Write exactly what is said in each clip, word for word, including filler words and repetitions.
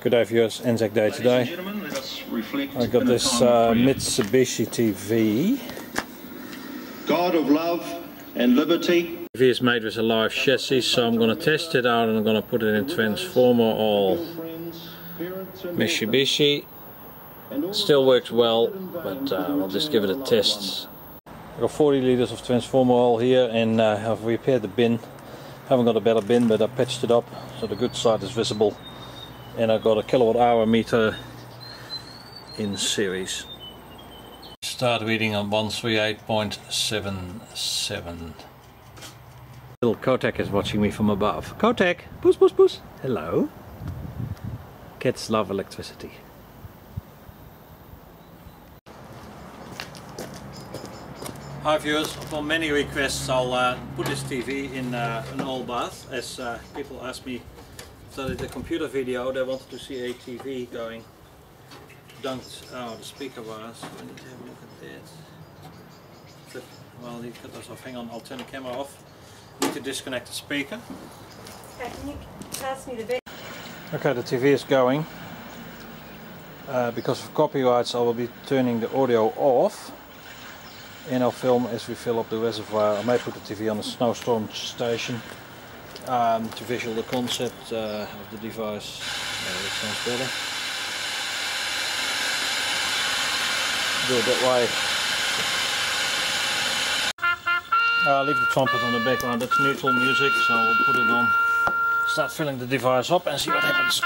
Good day viewers, N ZAC day today. I got this uh, Mitsubishi T V. God of love and liberty. T V is made with a live chassis, so I'm going to test it out and I'm going to put it in transformer all Mitsubishi. Still works well, but uh, we'll just give it a test. I've got forty litres of transformer oil here, and uh, I've repaired the bin. Haven't got a better bin, but I patched it up so the good side is visible. And I've got a kilowatt hour meter in series. Start reading on one thirty-eight point seven seven. Little Kotek is watching me from above. Kotek! Puss, puss, puss! Hello. Cats love electricity. Hi viewers, for many requests I'll uh, put this T V in uh, an oil bath, as uh, people ask me. So the computer video, they wanted to see a T V going dunked. Oh, the speaker was, so I need to have a look at that. But, well, you cut those off, hang on, I'll turn the camera off. Need to disconnect the speaker. Okay, can you pass me the back? Okay, the T V is going. Uh, because of copyrights I will be turning the audio off. And I'll film as we fill up the reservoir. I may put the T V on a snowstorm station um, to visual the concept uh, of the device. Yeah, that sounds better. Do it that way. Uh, leave the trumpet on the background, that's neutral music, so we'll put it on. Start filling the device up and see what happens.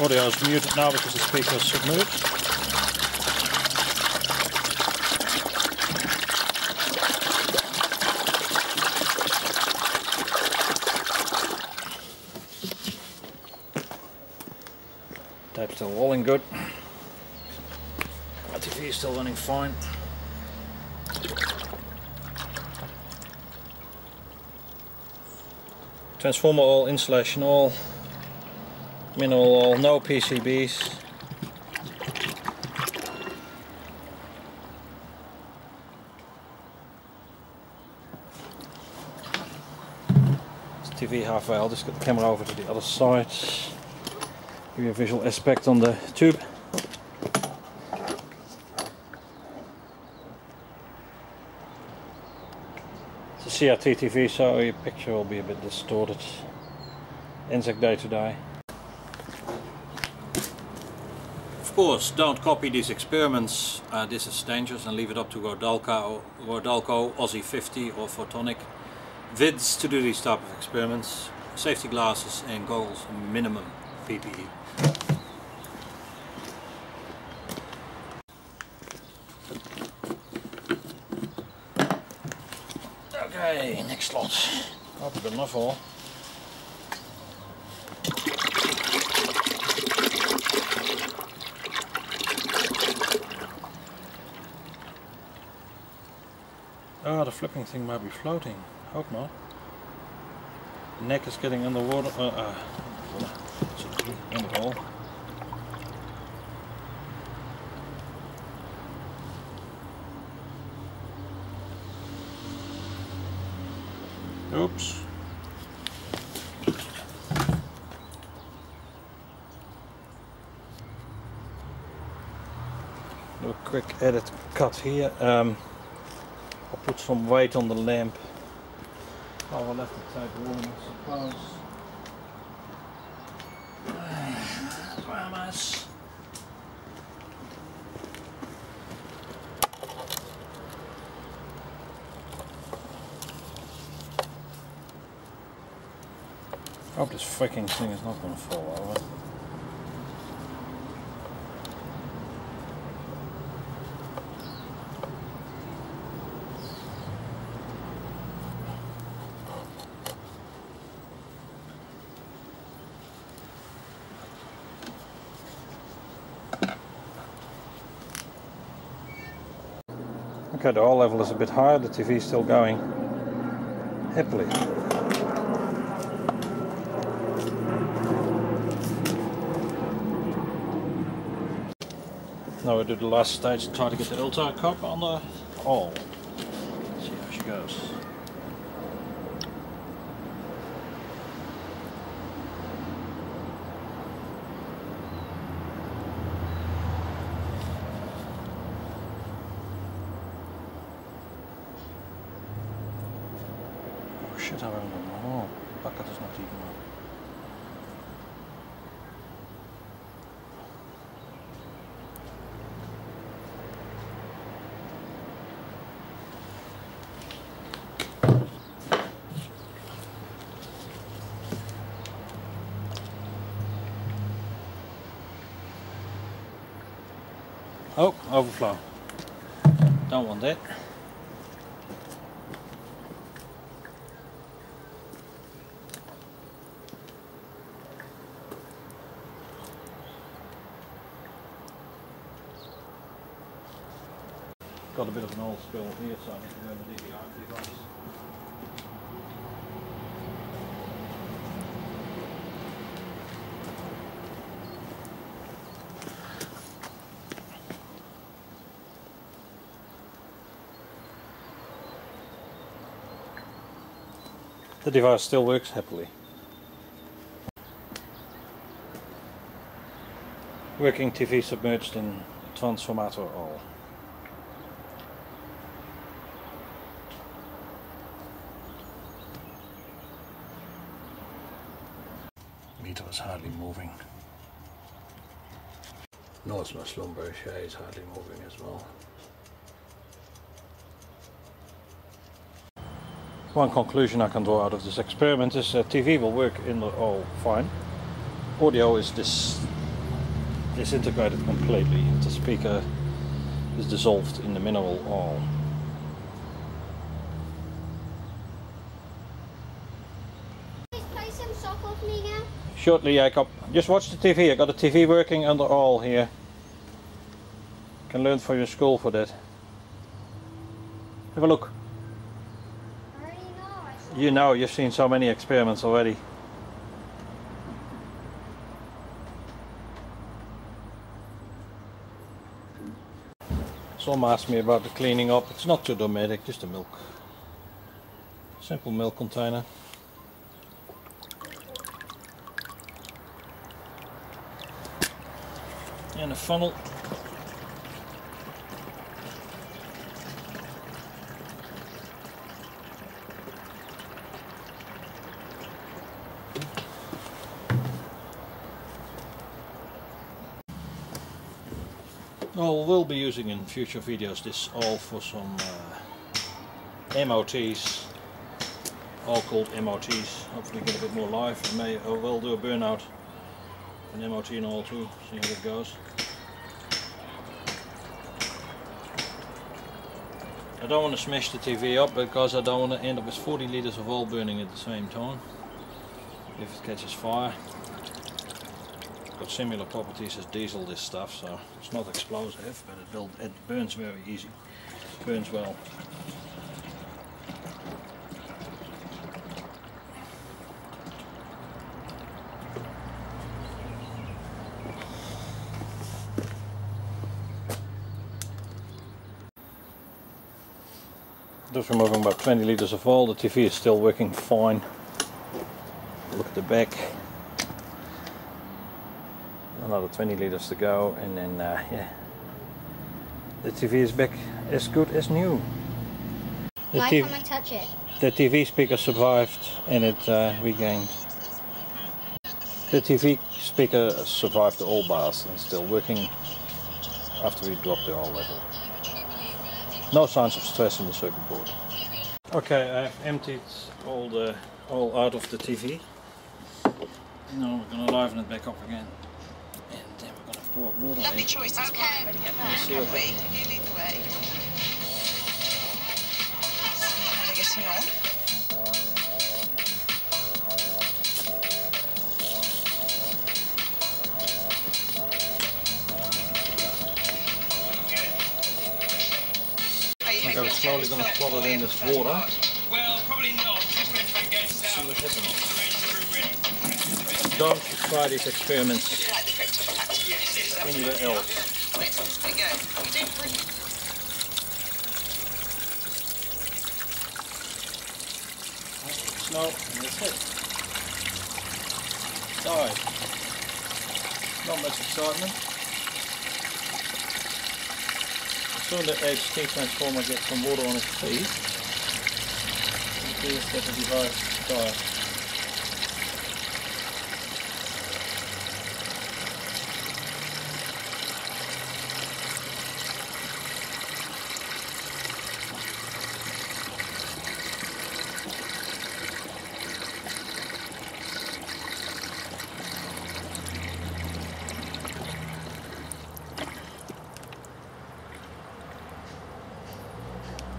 Audio is muted now because the speaker is submerged. Tape's still rolling good. The T V is still running fine. Transformer oil, insulation oil. Mineral oil, no P C Bs. It's T V halfway, I'll just get the camera over to the other side. Give you a visual aspect on the tube. It's a C R T T V, so your picture will be a bit distorted. N ZAC day today. Of course, don't copy these experiments, uh, this is dangerous, and leave it up to Rodalco, Rodalco Aussie fifty or Photonic Vids to do these type of experiments. Safety glasses and goggles, minimum P P E. Okay, next lot. Hope I've got enough all. Oh, the flipping thing might be floating. Hope not. The neck is getting underwater. Uh, uh, in the hole. Oops. Do a quick edit cut here. Um, I'll put some weight on the lamp. I will have to take warm, I suppose. Vamos. I hope this freaking thing is not going to fall over. Okay, the oil level is a bit higher, the T V is still going happily. Now we do the last stage to try to get the ultor cap on the all. Let's see how she goes. Oh shit, I don't know. Bucket is not even on. Oh, overflow. Don't want that. Got a bit of an old spill here, so I need to go to the D V R device. The device still works happily. Working T V submerged in transformator oil. Meter is hardly moving. Noise must slumber, shade is hardly moving as well. One conclusion I can draw out of this experiment is that T V will work in the all fine. Audio is dis disintegrated completely. The speaker is dissolved in the mineral oil. Please play some soccer with me now. Shortly, Jacob. Just watch the T V. I got a T V working under all here. You can learn from your school for that. Have a look. You know, you've seen so many experiments already. Some asked me about the cleaning up. It's not too dramatic, just the milk. Simple milk container. And a funnel. Well, we'll be using in future videos this all for some uh, M O Ts, all called M O Ts. Hopefully get a bit more life. I may oh, well do a burnout, an M O T and all too, see how it goes. I don't want to smash the T V up because I don't want to end up with forty litres of oil burning at the same time if it catches fire. Got similar properties as diesel, this stuff, so it's not explosive, but it, will, it burns very easy, it burns well. Just removing about twenty litres of oil, the T V is still working fine. Look at the back. Another twenty litres to go, and then uh, yeah, the T V is back as good as new. The Why can't I touch it? The T V speaker survived, and it uh, regained. The T V speaker survived the oil bath and still working after we dropped the oil level. No signs of stress in the circuit board. Okay, I've emptied all the oil out of the T V. Now we're gonna liven it back up again. Lovely choice, okay. Well, back, you lead the way. Are they getting on? I'm going to slowly going to flood it in this water. Well, probably not. Just going to try and get south. See what happens. Don't try these experiments anywhere else. Wait, okay, we did pretty. No, that's it. Died. Not much excitement. Cylinder edge T transformer gets some water on its feet. Here's the device died.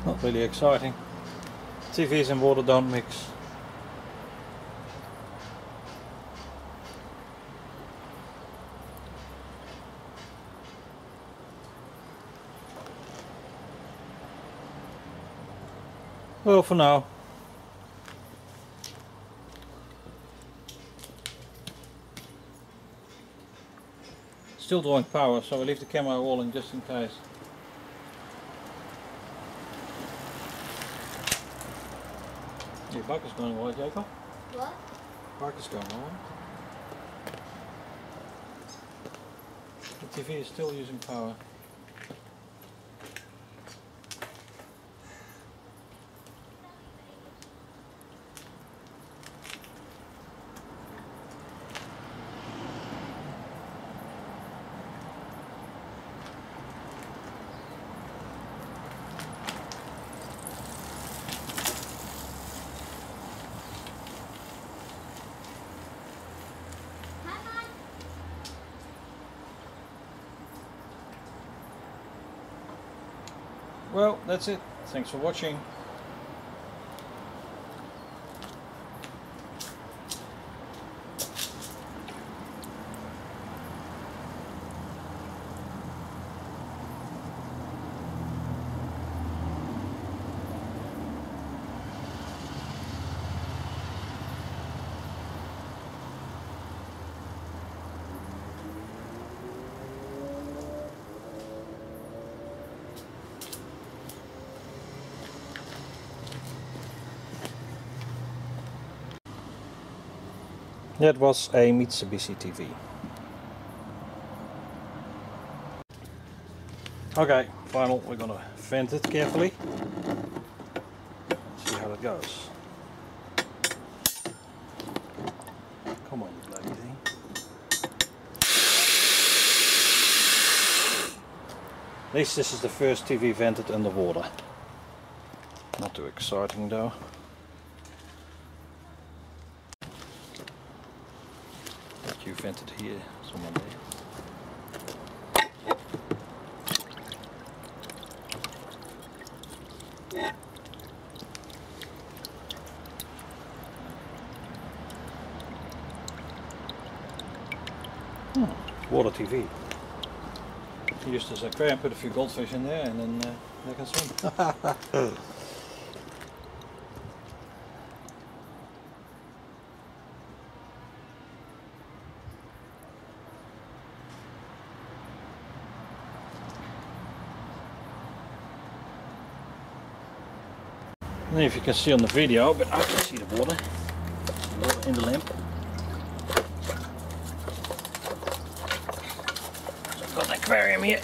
Not really exciting. T Vs and water don't mix. Well, for now. Still drawing power, so we leave the camera rolling just in case. Your bike is going away, Jacob. What? Bike is going away. The T V is still using power. Well, that's it. Thanks for watching. That was a Mitsubishi T V. Okay, final, we're gonna vent it carefully. See how that goes. Come on, you bloody thing. At least this is the first T V vented underwater. Not too exciting though. You vented here, someone there. Hmm. Water T V. Used as a aquarium, put a few goldfish in there, and then uh, they can swim. I don't know if you can see on the video, but I can see the water in the lamp. So I've got an aquarium here.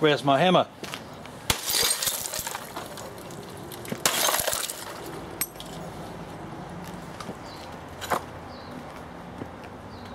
Where's my hammer?